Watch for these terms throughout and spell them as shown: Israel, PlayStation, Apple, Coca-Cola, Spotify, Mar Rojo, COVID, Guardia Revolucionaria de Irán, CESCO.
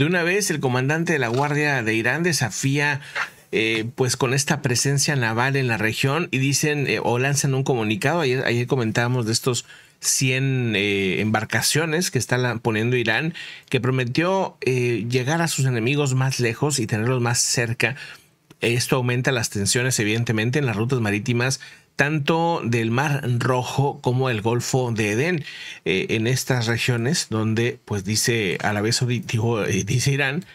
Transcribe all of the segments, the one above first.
De una vez, el comandante de la Guardia de Irán desafía pues con esta presencia naval en la región y dicen o lanzan un comunicado. Ayer comentábamos de estos 100 embarcaciones que está poniendo Irán, que prometió llegar a sus enemigos más lejos y tenerlos más cerca. Esto aumenta las tensiones, evidentemente, en las rutas marítimas tanto del Mar Rojo como el Golfo de Edén, en estas regiones donde, pues dice a la vez, dice Irán,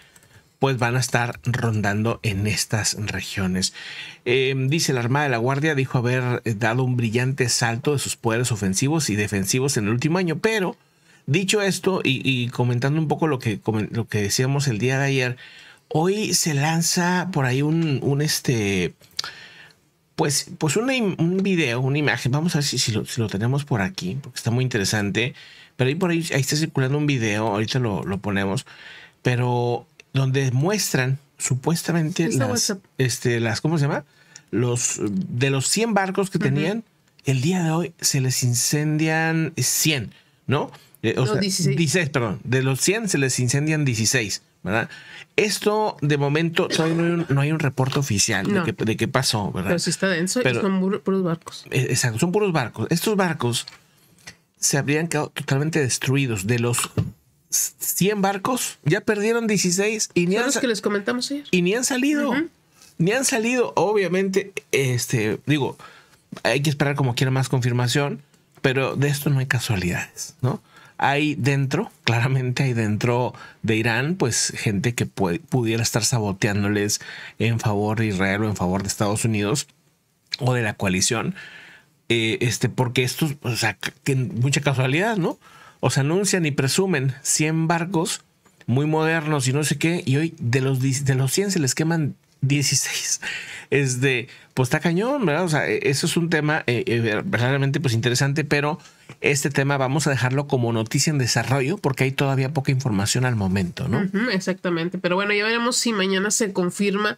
pues van a estar rondando en estas regiones. Dice la Armada de la Guardia, dijo haber dado un brillante salto de sus poderes ofensivos y defensivos en el último año, pero dicho esto y comentando un poco lo que decíamos el día de ayer, hoy se lanza por ahí un video, una imagen. Vamos a ver si lo tenemos por aquí, porque está muy interesante. Pero ahí está circulando un video, ahorita lo ponemos, pero donde muestran supuestamente ¿cómo se llama? De los 100 barcos que tenían, el día de hoy se les incendian 100, ¿no? O sea, 16, perdón. De los 100 se les incendian 16, ¿verdad? Esto, de momento, todavía no hay un reporte oficial de qué pasó, ¿verdad? Pero sí está denso, y son puros barcos. Exacto, son puros barcos. Estos barcos se habrían quedado totalmente destruidos. De los 100 barcos, ya perdieron 16 y ni han salido. Los que les comentamos ayer. Y ni han salido. Ni han salido. Obviamente, digo, hay que esperar como quiera más confirmación, pero de esto no hay casualidades, ¿no? Hay dentro, claramente hay dentro de Irán, pues gente que pudiera estar saboteándoles en favor de Israel o en favor de Estados Unidos o de la coalición, porque esto, o sea, que mucha casualidad, ¿no? O sea, anuncian y presumen 100 barcos muy modernos y no sé qué, y hoy de los 100 se les queman 16. Pues está cañón, ¿verdad? O sea, eso es un tema realmente pues interesante, pero este tema vamos a dejarlo como noticia en desarrollo porque hay todavía poca información al momento, ¿no? Exactamente, pero bueno, ya veremos si mañana se confirma